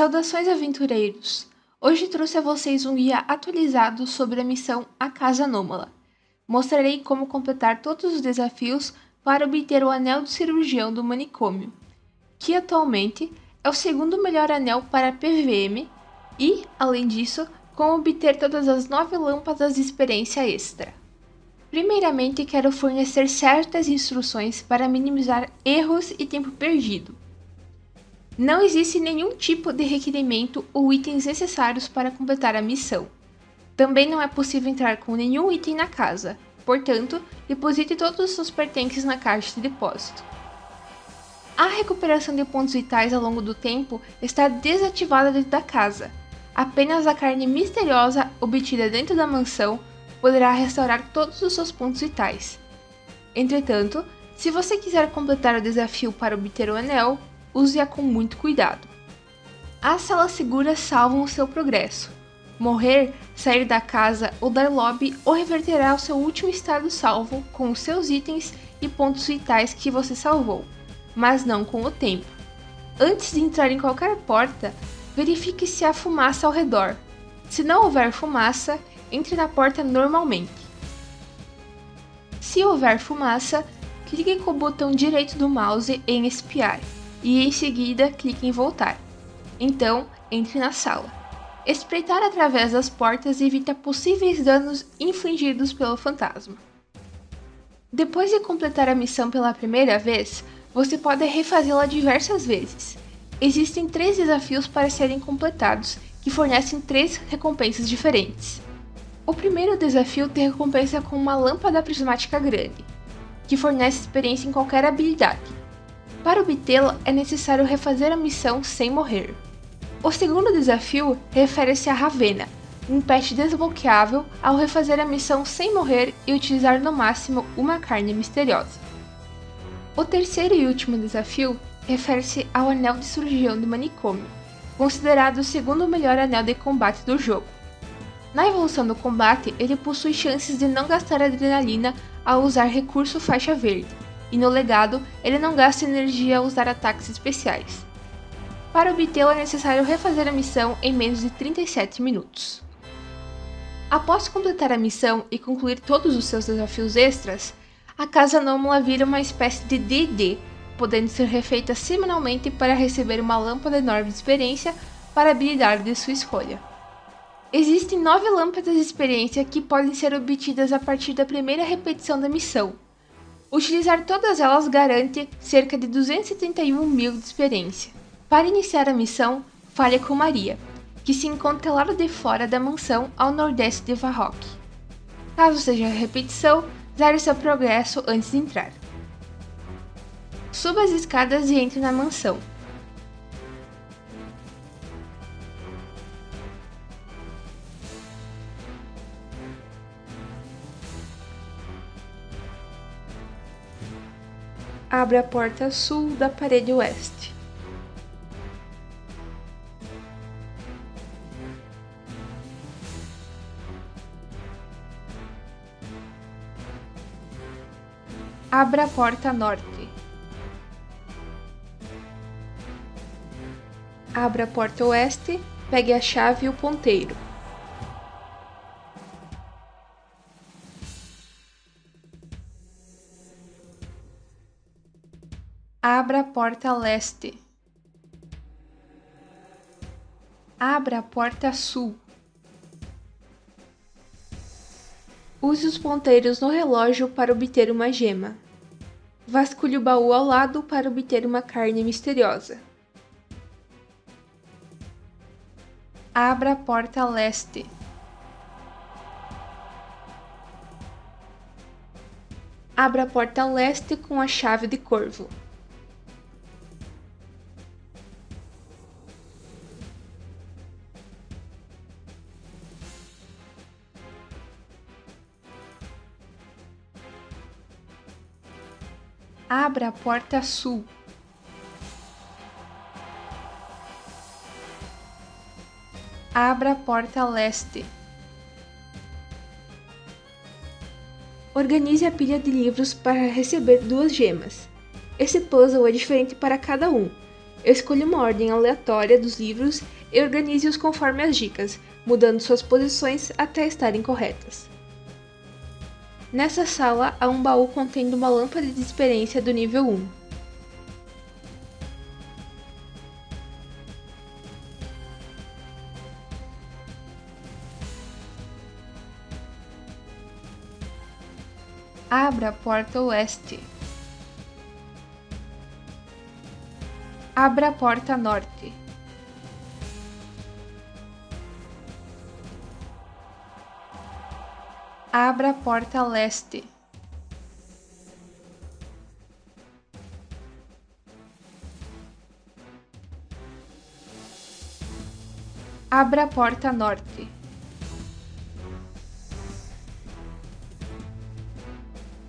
Saudações, aventureiros! Hoje trouxe a vocês um guia atualizado sobre a missão A Casa Anômala. Mostrarei como completar todos os desafios para obter o Anel de Cirurgião do Manicômio, que atualmente é o segundo melhor anel para PVM e, além disso, como obter todas as 9 lâmpadas de experiência extra. Primeiramente, quero fornecer certas instruções para minimizar erros e tempo perdido. Não existe nenhum tipo de requerimento ou itens necessários para completar a missão. Também não é possível entrar com nenhum item na casa, portanto, deposite todos os seus pertences na caixa de depósito. A recuperação de pontos vitais ao longo do tempo está desativada dentro da casa. Apenas a carne misteriosa obtida dentro da mansão poderá restaurar todos os seus pontos vitais. Entretanto, se você quiser completar o desafio para obter o anel, use-a com muito cuidado. As salas seguras salvam o seu progresso. Morrer, sair da casa ou dar lobby o reverterá ao seu último estado salvo com os seus itens e pontos vitais que você salvou, mas não com o tempo. Antes de entrar em qualquer porta, verifique se há fumaça ao redor. Se não houver fumaça, entre na porta normalmente. Se houver fumaça, clique com o botão direito do mouse em espiar e em seguida clique em voltar. Então, entre na sala. Espreitar através das portas evita possíveis danos infligidos pelo fantasma. Depois de completar a missão pela primeira vez, você pode refazê-la diversas vezes. Existem 3 desafios para serem completados, que fornecem 3 recompensas diferentes. O primeiro desafio tem recompensa com uma lâmpada prismática grande, que fornece experiência em qualquer habilidade. Para obtê-la, é necessário refazer a missão sem morrer. O segundo desafio refere-se a Ravena, um pet desbloqueável ao refazer a missão sem morrer e utilizar no máximo uma carne misteriosa. O terceiro e último desafio refere-se ao Anel de Cirurgião do Manicômio, considerado o segundo melhor anel de combate do jogo. Na evolução do combate, ele possui chances de não gastar adrenalina ao usar recurso Faixa Verde, e no legado, ele não gasta energia ao usar ataques especiais. Para obtê-lo, é necessário refazer a missão em menos de 37 minutos. Após completar a missão e concluir todos os seus desafios extras, a Casa Anômala vira uma espécie de DD, podendo ser refeita semanalmente para receber uma lâmpada enorme de experiência para a habilidade de sua escolha. Existem 9 lâmpadas de experiência que podem ser obtidas a partir da primeira repetição da missão. Utilizar todas elas garante cerca de 271 mil de experiência. Para iniciar a missão, fale com Maria, que se encontra lá de fora da mansão ao nordeste de Varrock. Caso seja repetição, zere seu progresso antes de entrar. Suba as escadas e entre na mansão. Abra a porta sul da parede oeste. Abra a porta norte. Abra a porta oeste, pegue a chave e o ponteiro. Abra a porta leste. Abra a porta sul. Use os ponteiros no relógio para obter uma gema. Vasculhe o baú ao lado para obter uma carne misteriosa. Abra a porta leste. Abra a porta leste com a chave de corvo. Abra a porta sul. Abra a porta leste. Organize a pilha de livros para receber 2 gemas. Esse puzzle é diferente para cada um, Escolha uma ordem aleatória dos livros e organize-os conforme as dicas, mudando suas posições até estarem corretas. Nessa sala há um baú contendo uma lâmpada de experiência do nível 1. Abra a porta oeste. Abra a porta norte. Abra a porta leste. Abra a porta norte.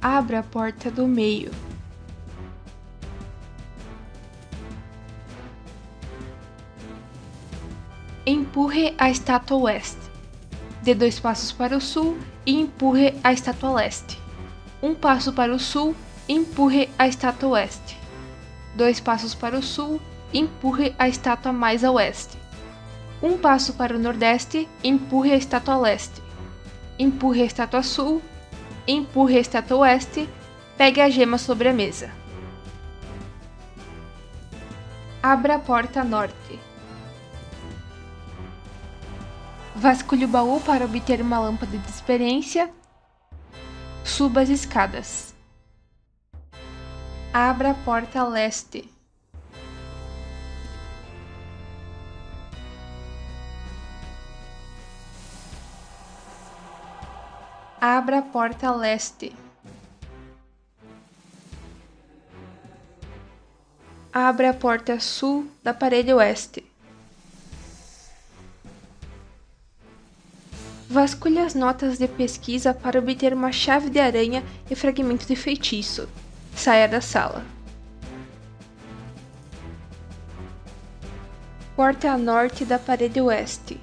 Abra a porta do meio. Empurre a estátua oeste. Dê 2 passos para o sul e empurre a estátua leste. 1 passo para o sul, empurre a estátua oeste. 2 passos para o sul, empurre a estátua mais a oeste. 1 passo para o nordeste, empurre a estátua leste. Empurre a estátua sul, empurre a estátua oeste, pegue a gema sobre a mesa. Abra a porta norte. Vasculhe o baú para obter uma lâmpada de experiência. Suba as escadas. Abra a porta leste. Abra a porta leste. Abra a porta sul da parede oeste. Vasculhe as notas de pesquisa para obter uma chave de aranha e fragmento de feitiço. Saia da sala. Porta norte da parede oeste.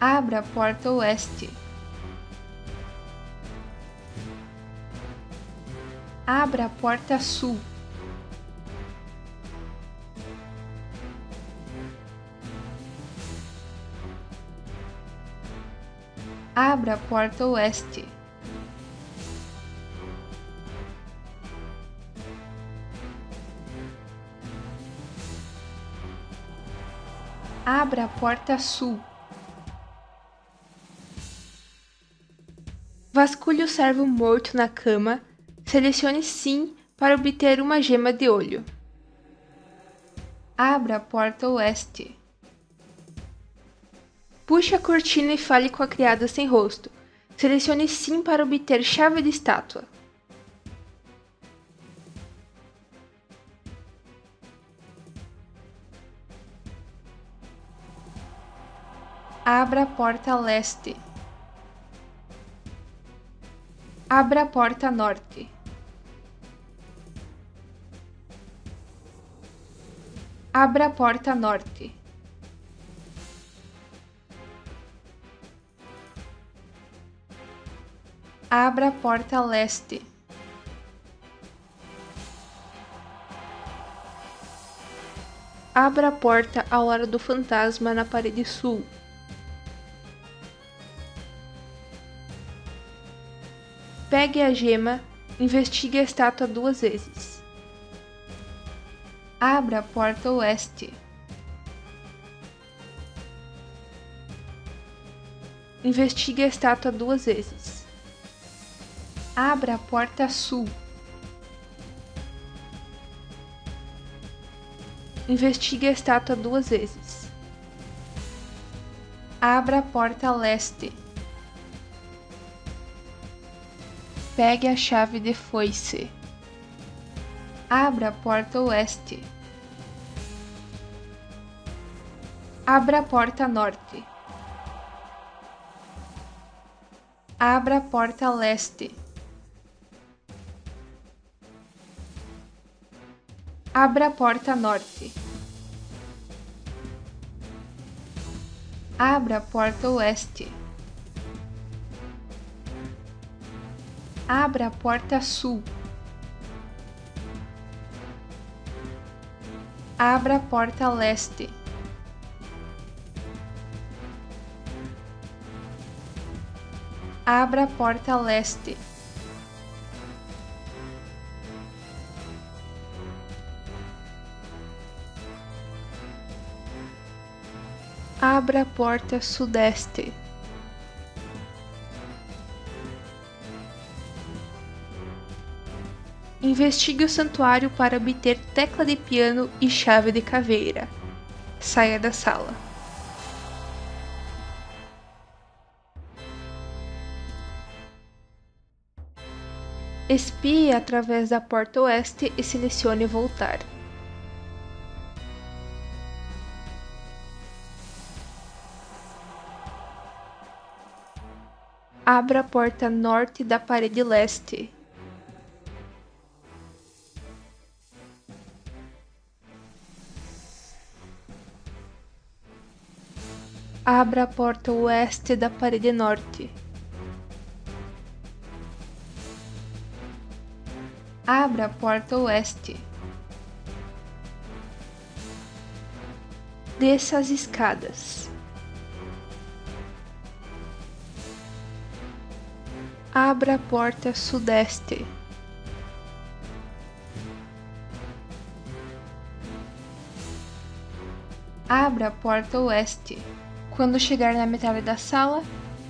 Abra a porta oeste. Abra a porta sul. Abra a porta oeste. Abra a porta sul. Vasculhe o servo morto na cama. Selecione sim para obter uma gema de olho. Abra a porta oeste. Puxe a cortina e fale com a criada sem rosto. Selecione sim para obter chave de estátua. Abra a porta leste. Abra a porta norte. Abra a porta norte. Abra a porta leste. Abra a porta à hora do fantasma na parede sul. Pegue a gema, investigue a estátua 2 vezes. Abra a porta oeste. Investigue a estátua 2 vezes. Abra a porta sul. Investigue a estátua 2 vezes. Abra a porta leste. Pegue a chave de foice. Abra a porta oeste. Abra a porta norte. Abra a porta leste. Abra a porta norte. Abra a porta oeste. Abra a porta sul. Abra a porta leste. Abra a porta leste. Abra a porta sudeste. Investigue o santuário para obter tecla de piano e chave de caveira. Saia da sala. Espie através da porta oeste e selecione voltar. Abra a porta norte da parede leste. Abra a porta oeste da parede norte. Abra a porta oeste. Desça as escadas. Abra a porta sudeste. Abra a porta oeste. Quando chegar na metade da sala,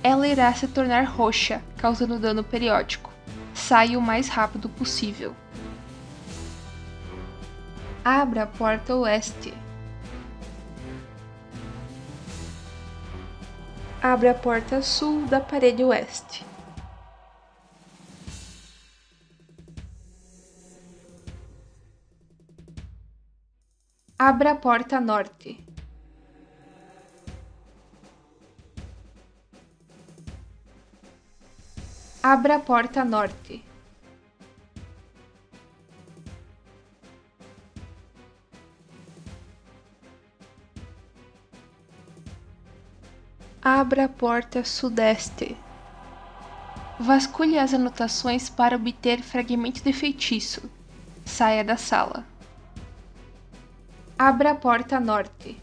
ela irá se tornar roxa, causando dano periódico. Saia o mais rápido possível. Abra a porta oeste. Abra a porta sul da parede oeste. Abra a porta norte. Abra a porta norte. Abra a porta sudeste. Vasculhe as anotações para obter fragmento de feitiço. Saia da sala. Abra a porta norte.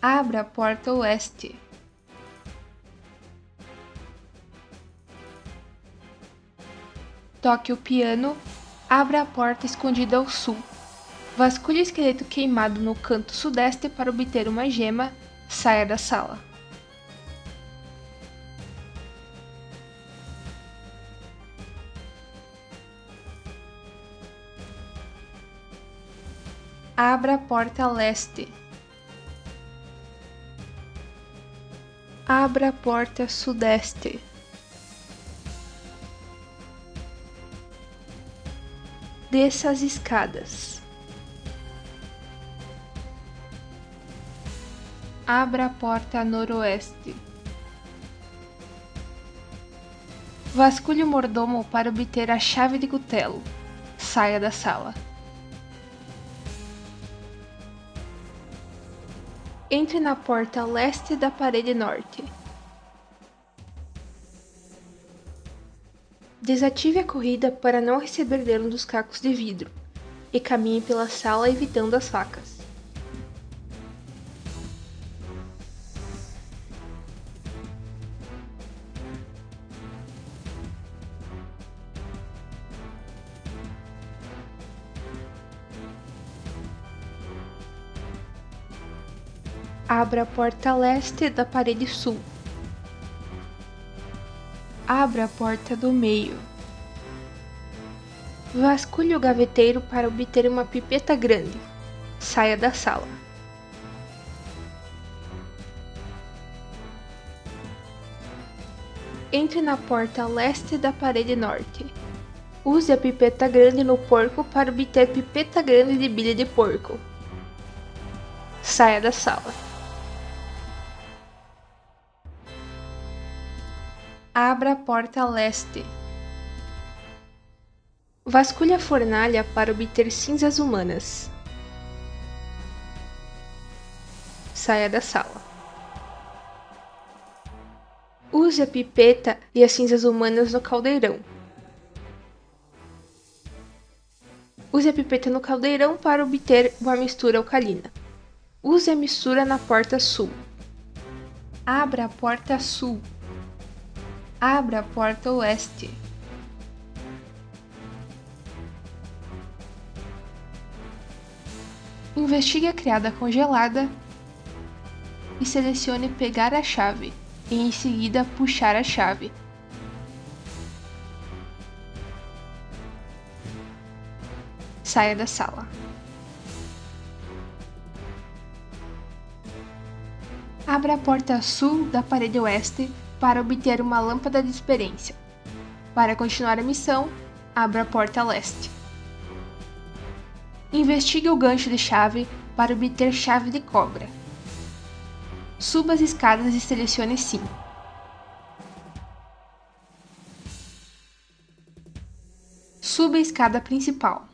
Abra a porta oeste. Toque o piano. Abra a porta escondida ao sul. Vasculhe o esqueleto queimado no canto sudeste para obter uma gema. Saia da sala. Abra a porta leste. Abra a porta sudeste. Desça as escadas. Abra a porta noroeste. Vasculhe o mordomo para obter a chave de cutelo. Saia da sala. Entre na porta leste da parede norte. Desative a corrida para não receber dano dos cacos de vidro e caminhe pela sala evitando as facas. Abra a porta leste da parede sul. Abra a porta do meio. Vasculhe o gaveteiro para obter uma pipeta grande. Saia da sala. Entre na porta leste da parede norte. Use a pipeta grande no porco para obter pipeta grande de bilha de porco. Saia da sala. Abra a porta leste. Vasculhe a fornalha para obter cinzas humanas. Saia da sala. Use a pipeta e as cinzas humanas no caldeirão. Use a pipeta no caldeirão para obter uma mistura alcalina. Use a mistura na porta sul. Abra a porta sul. Abra a porta oeste. Investigue a criada congelada e selecione pegar a chave e em seguida puxar a chave. Saia da sala. Abra a porta sul da parede oeste para obter uma lâmpada de experiência. Para continuar a missão, abra a porta leste. Investigue o gancho de chave para obter chave de cobra. Suba as escadas e selecione sim. Suba a escada principal.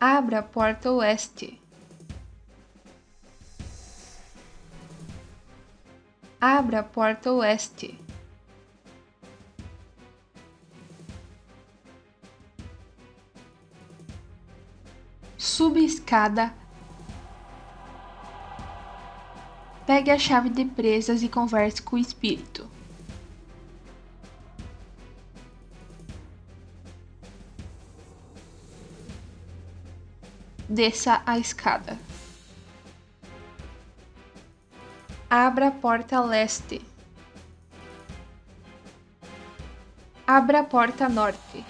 Abra a porta oeste. Abra a porta oeste. Suba a escada, pegue a chave de presas e converse com o espírito. Desça a escada. Abra a porta leste. Abra a porta norte.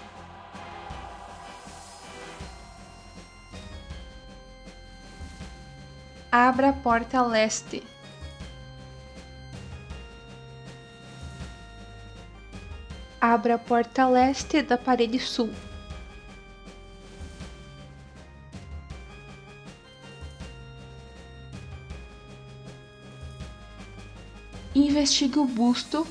Abra a porta leste. Abra a porta leste da parede sul. Investigue o busto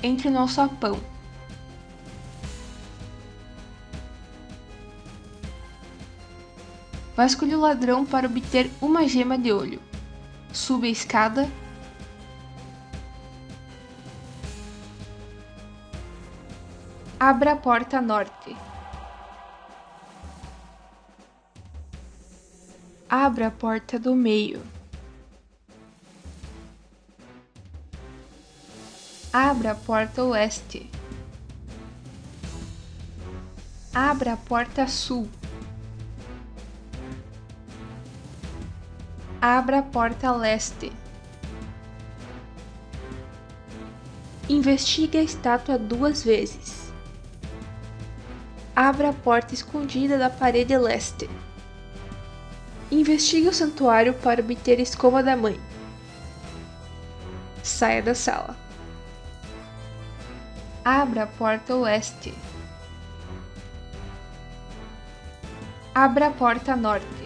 entre no alçapão. Vasculhe o ladrão para obter uma gema de olho. Suba a escada. Abra a porta norte. Abra a porta do meio. Abra a porta oeste. Abra a porta sul. Abra a porta leste. Investigue a estátua duas vezes. Abra a porta escondida da parede leste. Investigue o santuário para obter a escova da mãe. Saia da sala. Abra a porta oeste. Abra a porta norte.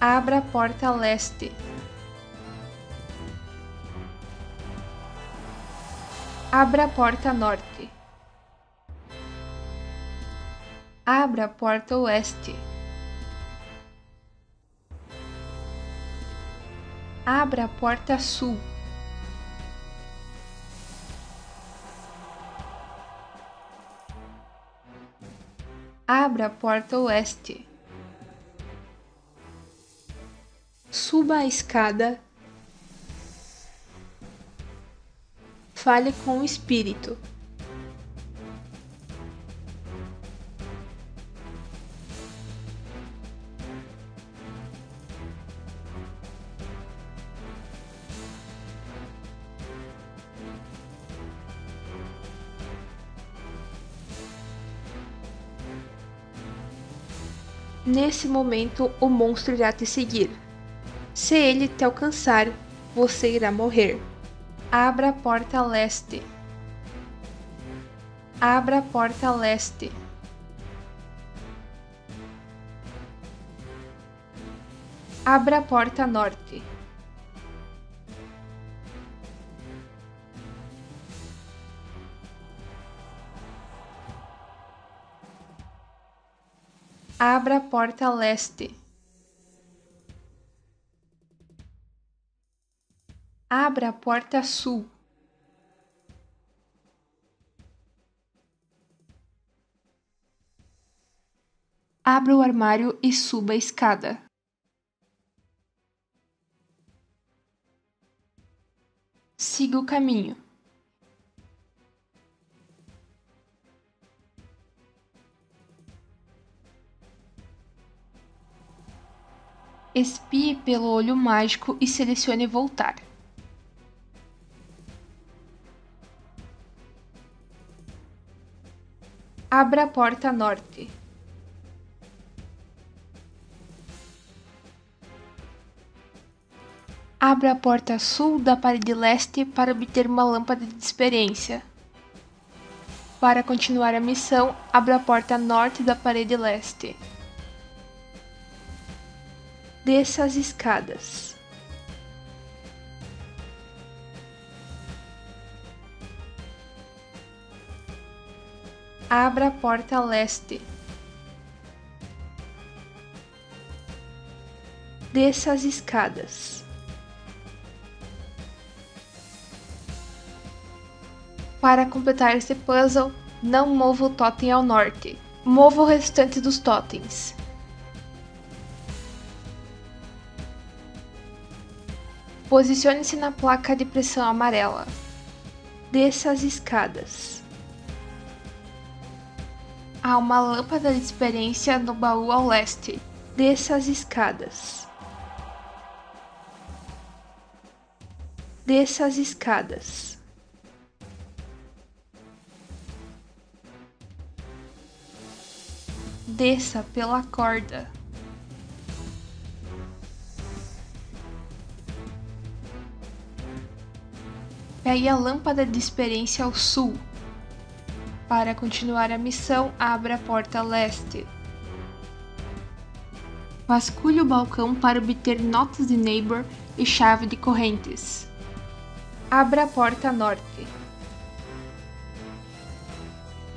Abra a porta leste. Abra a porta norte. Abra a porta oeste. Abra a porta sul. Abra a porta oeste. Suba a escada. Fale com o espírito. Nesse momento, o monstro irá te seguir. Se ele te alcançar, você irá morrer. Abra a porta leste. Abra a porta leste. Abra a porta norte. Abra a porta a leste. Abra a porta a sul. Abra o armário e suba a escada. Siga o caminho. Espie pelo olho mágico e selecione voltar. Abra a porta norte. Abra a porta sul da parede leste para obter uma lâmpada de experiência. Para continuar a missão, abra a porta norte da parede leste. Desça as escadas. Abra a porta leste. Desça as escadas. Para completar este puzzle, não mova o totem ao norte. Mova o restante dos totens. Posicione-se na placa de pressão amarela. Desça as escadas. Há uma lâmpada de experiência no baú ao leste. Desça as escadas. Desça as escadas. Desça pela corda. Pegue a lâmpada de experiência ao sul. Para continuar a missão, abra a porta leste. Vasculhe o balcão para obter notas de neighbor e chave de correntes. Abra a porta norte.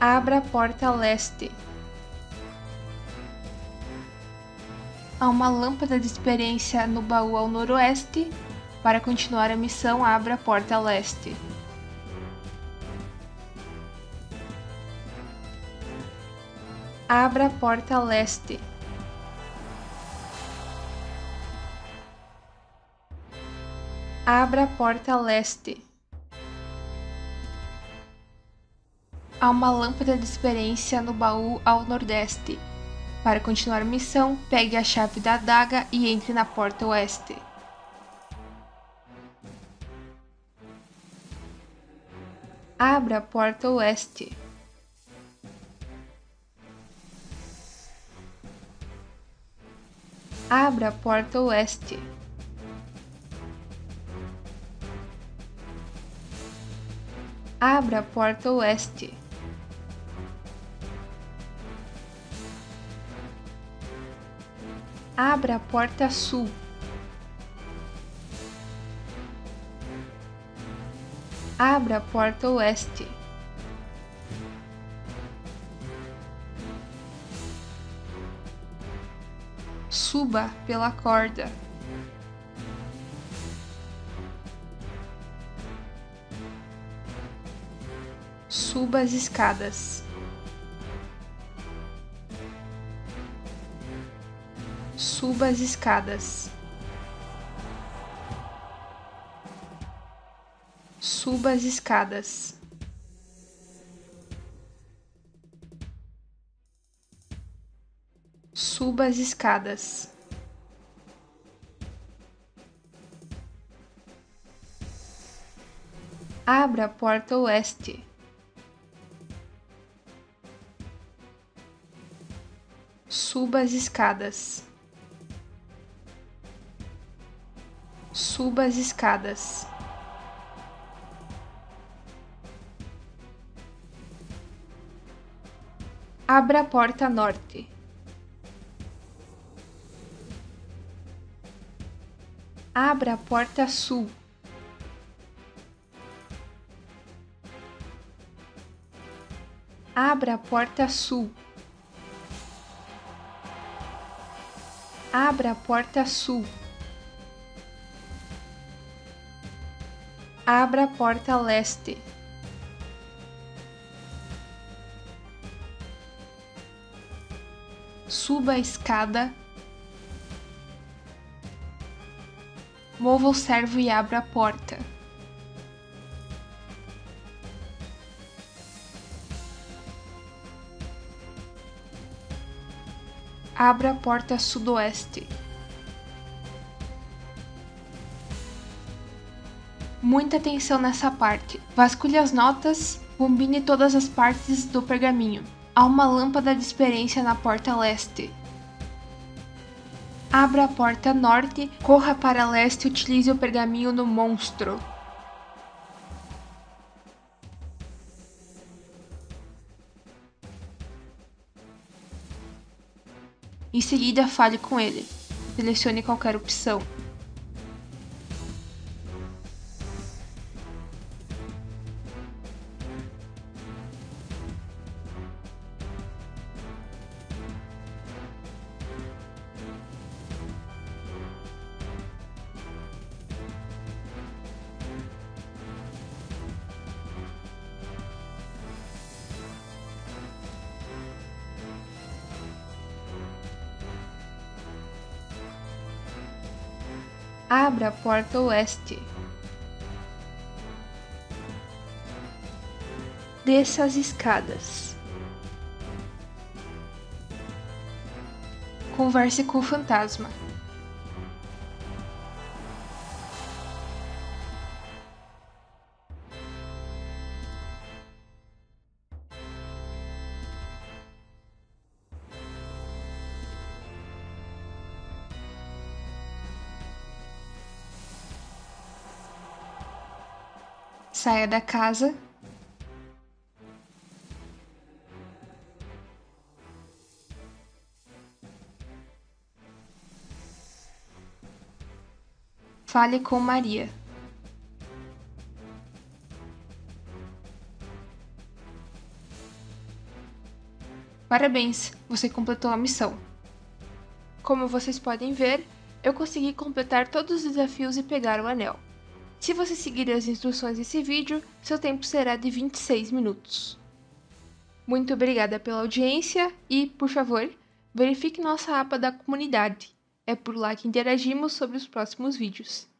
Abra a porta leste. Há uma lâmpada de experiência no baú ao noroeste. Para continuar a missão, abra a porta leste. Abra a porta leste. Abra a porta leste. Há uma lâmpada de experiência no baú ao nordeste. Para continuar a missão, pegue a chave da adaga e entre na porta oeste. Abra a porta oeste. Abra a porta oeste. Abra a porta oeste. Abra a porta sul. Abra a porta oeste. Suba pela corda. Suba as escadas. Suba as escadas. Suba as escadas. Suba as escadas. Abra a porta oeste. Suba as escadas. Suba as escadas. Abra a porta norte. Abra a porta sul. Abra a porta sul. Abra a porta sul. Abra a porta leste. Suba a escada. Mova o servo e abra a porta. Abra a porta sudoeste. Muita atenção nessa parte. Vasculhe as notas, combine todas as partes do pergaminho. Há uma lâmpada de experiência na porta leste. Abra a porta norte, corra para leste e utilize o pergaminho no monstro. Em seguida, fale com ele. Selecione qualquer opção. Abra a porta oeste. Desça as escadas. Converse com o fantasma. Saia da casa. Fale com Maria. Parabéns, você completou a missão. Como vocês podem ver, eu consegui completar todos os desafios e pegar o anel. Se você seguir as instruções desse vídeo, seu tempo será de 26 minutos. Muito obrigada pela audiência e, por favor, verifique nossa aba da comunidade. É por lá que interagimos sobre os próximos vídeos.